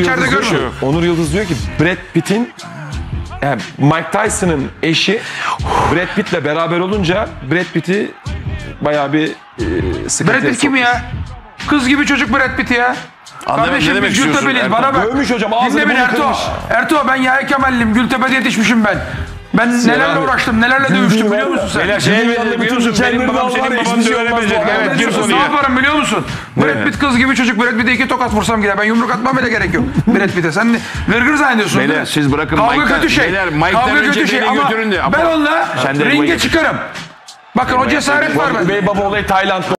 içeride görmüyor. Onur Yıldız diyor ki Brad Pitt'in, yani Mike Tyson'ın eşi Brad Pitt'le beraber olunca Brad Pitt'i bayağı bir sıkıntıya Brad Pitt kim ya? Kız gibi çocuk Brad Pitt ya. Kardeşim biz Gültepe'liyiz, bana bak. Dövmüş hocam, ağzını bunu kırmış. Ertuğ, ben Yahya Kemal'liyim, Gültepe'de yetişmişim ben. Ben nelerle uğraştım, nelerle dövüştüm biliyor musun sen? Biliyor musun? Benim babam senin babanı dövemeyecek. Evet, gir sonuya. Ne yaparım biliyor musun? Brad Pitt kız gibi çocuk, Brad Pitt'e iki tokat vursam gider. Ben yumruk atmam bile gerek yok Brad Pitt'e. Sen vırgır zannediyorsun. Beyler siz bırakın Mike'den. Kavga kötü şey. Kavga kötü şey ama ben onunla ringe çıkarım. Bakın o cesaret var bende. Bey baba olayı Tayland.